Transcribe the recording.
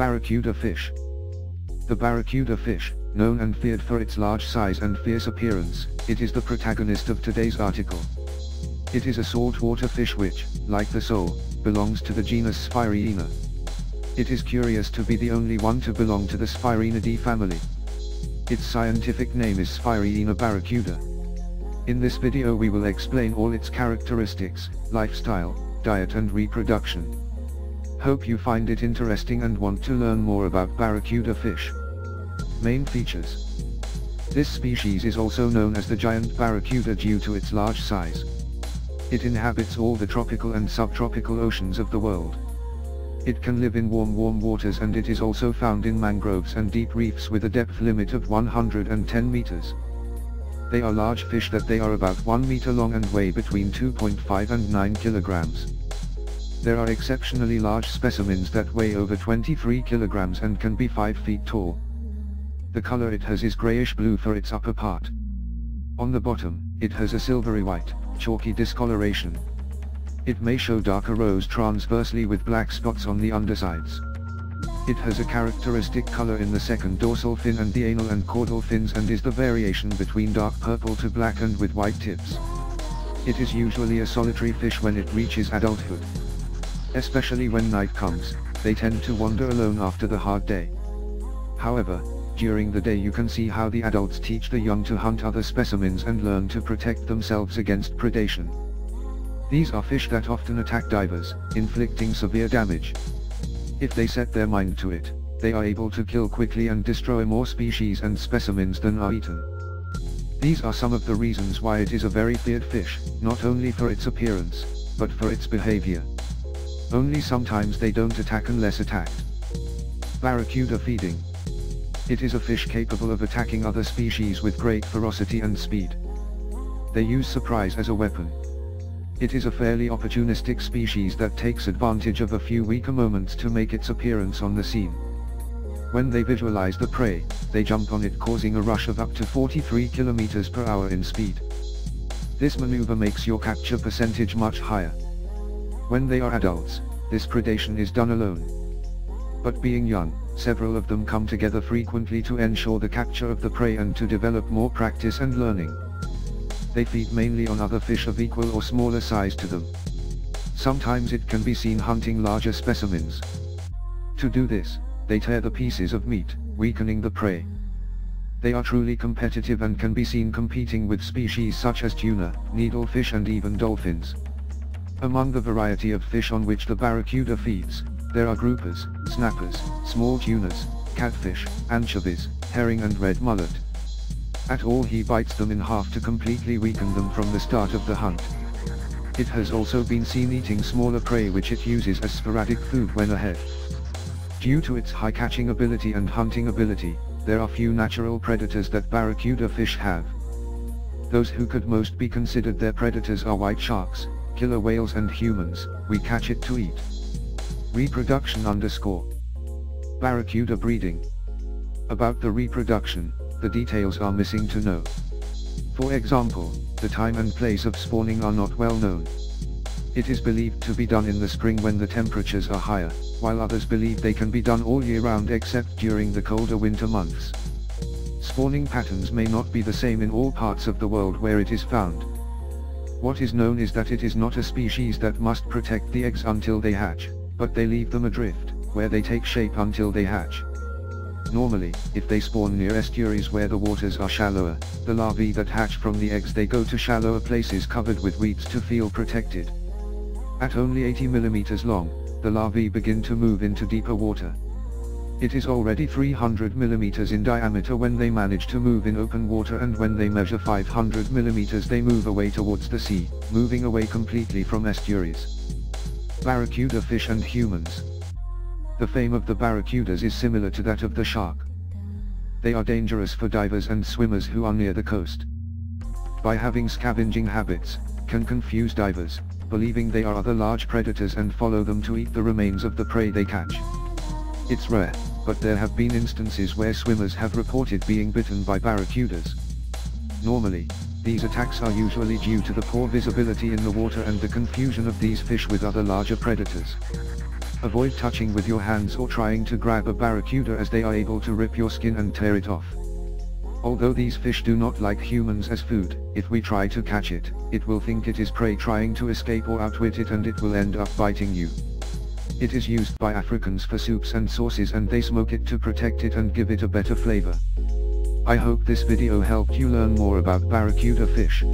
Barracuda fish. The barracuda fish, known and feared for its large size and fierce appearance, it is the protagonist of today's article. It is a saltwater fish which, like the sole, belongs to the genus Sphyraena. It is curious to be the only one to belong to the Sphyraenidae family. Its scientific name is Sphyraena barracuda. In this video we will explain all its characteristics, lifestyle, diet and reproduction. Hope you find it interesting and want to learn more about barracuda fish. Main features. This species is also known as the giant barracuda due to its large size. It inhabits all the tropical and subtropical oceans of the world. It can live in warm waters, and it is also found in mangroves and deep reefs with a depth limit of 110 meters. They are large fish that they are about 1 meter long and weigh between 2.5 and 9 kilograms. There are exceptionally large specimens that weigh over 23 kilograms and can be 5 feet tall. The color it has is grayish-blue for its upper part. On the bottom, it has a silvery white, chalky discoloration. It may show darker rows transversely with black spots on the undersides. It has a characteristic color in the second dorsal fin and the anal and caudal fins, and is the variation between dark purple to black and with white tips. It is usually a solitary fish when it reaches adulthood. Especially when night comes, they tend to wander alone after the hard day. However, during the day you can see how the adults teach the young to hunt other specimens and learn to protect themselves against predation. These are fish that often attack divers, inflicting severe damage. If they set their mind to it, they are able to kill quickly and destroy more species and specimens than are eaten. These are some of the reasons why it is a very feared fish, not only for its appearance, but for its behavior. Only sometimes they don't attack unless attacked. Barracuda feeding. It is a fish capable of attacking other species with great ferocity and speed. They use surprise as a weapon. It is a fairly opportunistic species that takes advantage of a few weaker moments to make its appearance on the scene. When they visualize the prey, they jump on it, causing a rush of up to 43 km per hour in speed. This maneuver makes your capture percentage much higher. When they are adults, this predation is done alone. But being young, several of them come together frequently to ensure the capture of the prey and to develop more practice and learning. They feed mainly on other fish of equal or smaller size to them. Sometimes it can be seen hunting larger specimens. To do this, they tear the pieces of meat, weakening the prey. They are truly competitive and can be seen competing with species such as tuna, needlefish and even dolphins. Among the variety of fish on which the barracuda feeds, there are groupers, snappers, small tunas, catfish, anchovies, herring and red mullet. At all he bites them in half to completely weaken them from the start of the hunt. It has also been seen eating smaller prey which it uses as sporadic food when ahead. Due to its high catching ability and hunting ability, there are few natural predators that barracuda fish have. Those who could most be considered their predators are white sharks, killer whales and humans. We catch it to eat. Reproduction _ Barracuda breeding. About the reproduction, the details are missing to know. For example, the time and place of spawning are not well known. It is believed to be done in the spring when the temperatures are higher, while others believe they can be done all year round except during the colder winter months. Spawning patterns may not be the same in all parts of the world where it is found. What is known is that it is not a species that must protect the eggs until they hatch, but they leave them adrift, where they take shape until they hatch. Normally, if they spawn near estuaries where the waters are shallower, the larvae that hatch from the eggs they go to shallower places covered with weeds to feel protected. At only 80 mm long, the larvae begin to move into deeper water. It is already 300 mm in diameter when they manage to move in open water, and when they measure 500 mm they move away towards the sea, moving away completely from estuaries. Barracuda fish and humans. The fame of the barracudas is similar to that of the shark. They are dangerous for divers and swimmers who are near the coast. By having scavenging habits, can confuse divers, believing they are other large predators, and follow them to eat the remains of the prey they catch. It's rare, but there have been instances where swimmers have reported being bitten by barracudas. Normally, these attacks are usually due to the poor visibility in the water and the confusion of these fish with other larger predators. Avoid touching with your hands or trying to grab a barracuda, as they are able to rip your skin and tear it off. Although these fish do not like humans as food, if we try to catch it, it will think it is prey trying to escape or outwit it, and it will end up biting you. It is used by Africans for soups and sauces, and they smoke it to protect it and give it a better flavor. I hope this video helped you learn more about barracuda fish.